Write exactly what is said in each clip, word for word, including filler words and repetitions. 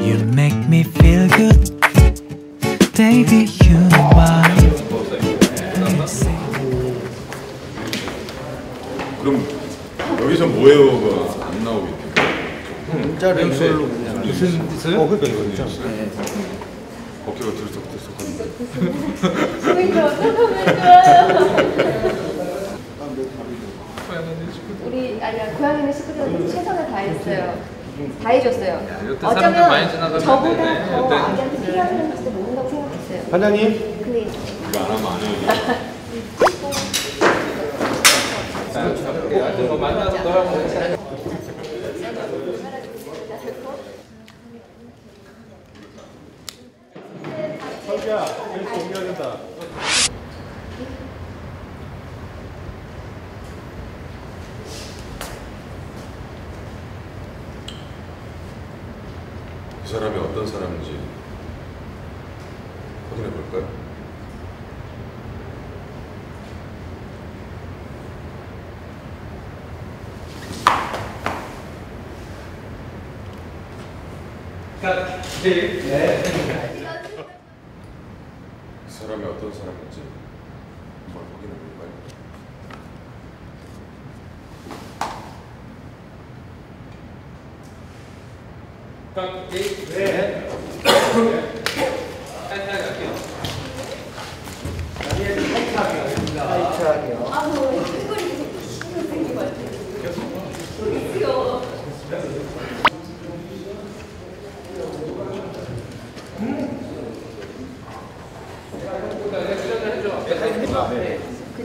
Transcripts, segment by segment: You make me feel good, baby. You know why. 그럼 여기서 뭐예요가 안 나오겠네. 문자를 솔로 있어요? 어, 그러니까 이거 문자. 어깨가 들썩들썩 하는데. 우리 아니야 고양이는 식구들한테 최선을 다했어요. 다 해줬어요. 어쩌면 저보다 더 아기한테 필요한 것도 모른다고 생각했어요. 반장님. 근데 이거 안 하면 안 해요. 설기야, 여기서 옮겨야 된다. 그 사람이 어떤 사람인지 확인해 볼까요? 자, 네. 네. 그 사람이 어떤 사람인지 한번 확인해 볼까요? 딱, 네. 네. 타이트하게 할게요. 아니, 타이트하게 하겠습니다. 타이트하게요. 아, 뭐, 뒷걸이 계속 신경 생긴 것 같아요. 귀여워. 그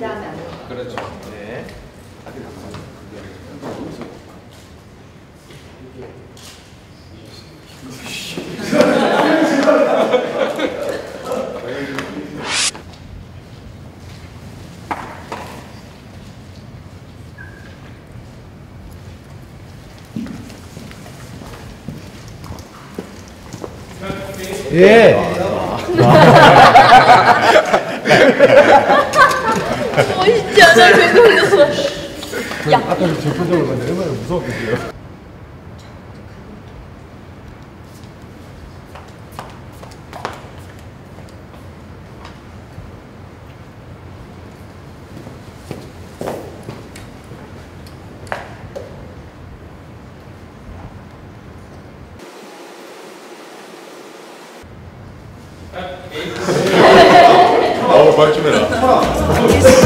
다음에 안 돼요. 그렇죠. 네. 아주 감사합니다. 예. 멋있지 않아요? 왜 놀랐어? 아까 제 표정을 봤는데 얼마나 무서웠겠어요. 아, 말 좀 해라.